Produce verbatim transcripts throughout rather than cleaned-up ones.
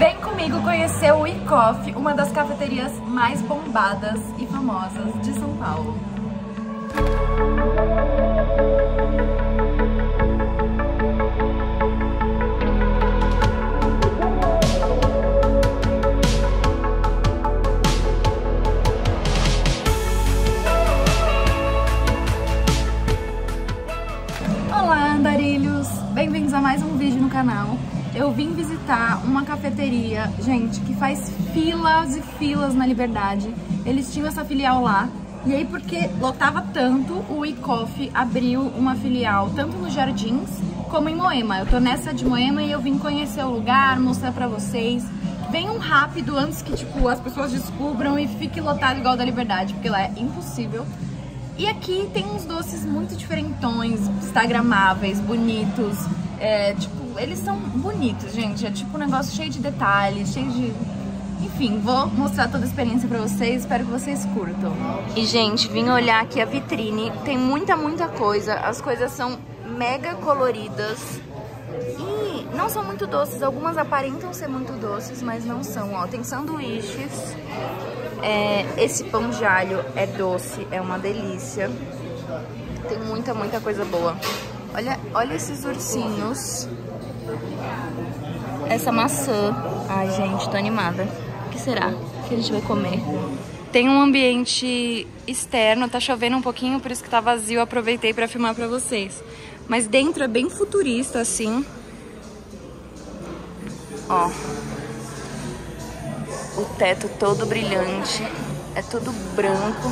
Vem comigo conhecer o WeCoffee, uma das cafeterias mais bombadas e famosas de São Paulo. Olá, andarilhos! Bem-vindos a mais um vídeo no canal. Eu vim visitar uma cafeteria, gente, que faz filas e filas na Liberdade. Eles tinham essa filial lá, e aí porque lotava tanto, o WeCoffee abriu uma filial tanto nos Jardins como em Moema. Eu tô nessa de Moema e eu vim conhecer o lugar, mostrar pra vocês. Venham rápido antes que, tipo, as pessoas descubram e fique lotado igual da Liberdade, porque lá é impossível. E aqui tem uns doces muito diferentões, instagramáveis, bonitos, é, tipo, eles são bonitos, gente. É tipo um negócio cheio de detalhes, cheio de... Enfim, vou mostrar toda a experiência pra vocês. Espero que vocês curtam. E, gente, vim olhar aqui a vitrine. Tem muita, muita coisa. As coisas são mega coloridas. E não são muito doces. Algumas aparentam ser muito doces, mas não são, ó. Tem sanduíches. É, esse pão de alho é doce. É uma delícia. Tem muita, muita coisa boa. Olha, olha esses ursinhos. Essa maçã. Ai, gente, tô animada. O que será que a gente vai comer? Tem um ambiente externo, tá chovendo um pouquinho, por isso que tá vazio, aproveitei pra filmar pra vocês. Mas dentro é bem futurista, assim. Ó. O teto todo brilhante. É tudo branco.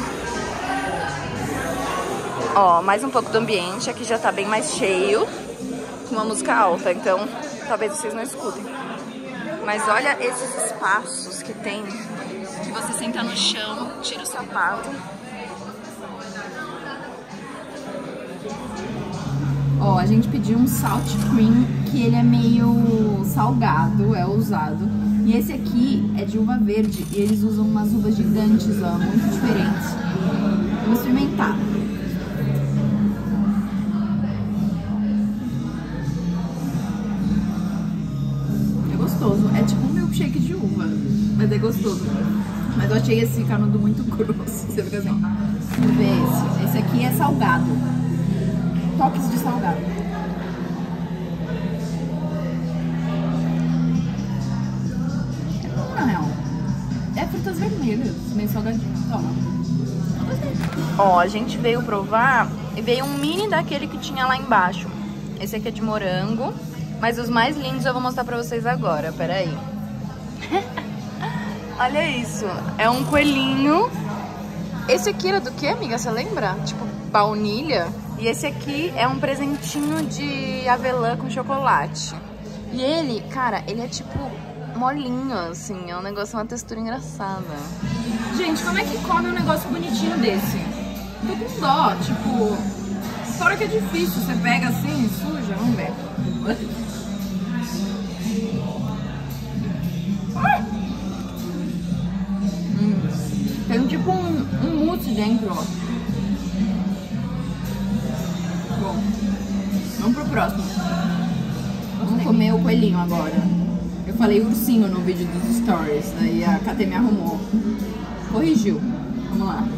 Ó, mais um pouco do ambiente. Aqui já tá bem mais cheio. Com uma música alta, então talvez vocês não escutem. Mas olha esses espaços que tem, que você senta no chão, tira o sapato. Ó, a gente pediu um Salty Cream, que ele é meio salgado, é ousado. E esse aqui é de uva verde, e eles usam umas uvas gigantes, ó, muito diferentes. Vamos experimentar. É tipo um milkshake de uva, mas é gostoso. Mas eu achei esse canudo muito grosso. Você fica assim. Vamos ver esse. Esse aqui é salgado. Toques de salgado. É bom, na real. É frutas vermelhas, meio salgadinhas. Toma. Ó, a gente veio provar e veio um mini daquele que tinha lá embaixo. Esse aqui é de morango. Mas os mais lindos eu vou mostrar pra vocês agora, peraí. Olha isso, é um coelhinho. Esse aqui era do que, amiga? Você lembra? Tipo, baunilha. E esse aqui é um presentinho de avelã com chocolate. E ele, cara, ele é tipo molinho, assim. É um negócio, uma textura engraçada. Gente, como é que come um negócio bonitinho desse? Tô com dó, tipo... Fora que é difícil, você pega assim e suja, vamos ver. Hum. Tem tipo um, um mousse dentro, ó. Bom, vamos pro próximo. Vamos comer o coelhinho agora. Eu falei ursinho no vídeo dos stories, daí a K T me arrumou, corrigiu. Vamos lá.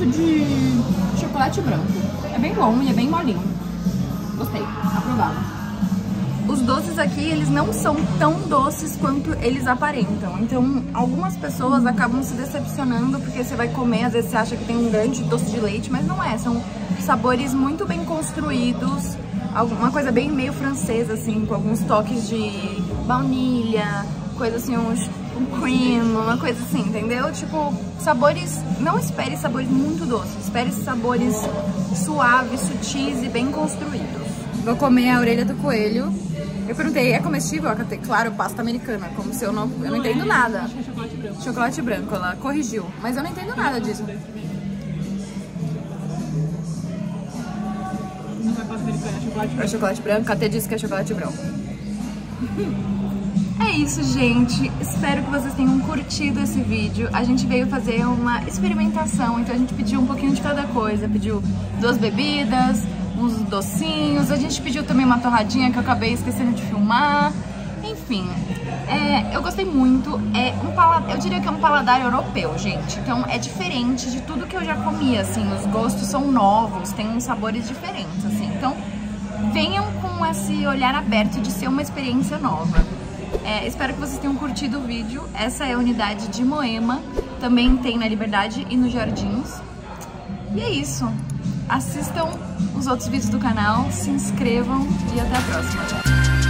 De chocolate branco. É bem bom e é bem molinho. Gostei, aprovado. Os doces aqui, eles não são tão doces quanto eles aparentam. Então, algumas pessoas acabam se decepcionando porque você vai comer, às vezes você acha que tem um grande doce de leite, mas não é. São sabores muito bem construídos, alguma coisa bem meio francesa, assim, com alguns toques de baunilha, coisa assim, uns... um cream, uma coisa assim, entendeu? Tipo, sabores... Não espere sabores muito doces, espere sabores suaves, sutis e bem construídos. Vou comer a orelha do coelho. Eu perguntei, é comestível? Claro, pasta americana, como se eu não... Eu não entendo nada. Chocolate branco. Chocolate branco, ela corrigiu. Mas eu não entendo nada disso. Não é pasta americana, é chocolate branco. É chocolate branco, até disse que é chocolate branco. É isso, gente. Espero que vocês tenham curtido esse vídeo. A gente veio fazer uma experimentação, então a gente pediu um pouquinho de cada coisa. Pediu duas bebidas, uns docinhos. A gente pediu também uma torradinha que eu acabei esquecendo de filmar. Enfim, é, eu gostei muito. É um paladar, eu diria que é um paladar europeu, gente. Então é diferente de tudo que eu já comia, assim. Os gostos são novos, tem uns sabores diferentes, assim. Então venham com esse olhar aberto de ser uma experiência nova. É, espero que vocês tenham curtido o vídeo. Essa é a unidade de Moema. Também tem na Liberdade e nos Jardins. E é isso. Assistam os outros vídeos do canal, se inscrevam e até a próxima. Tchau!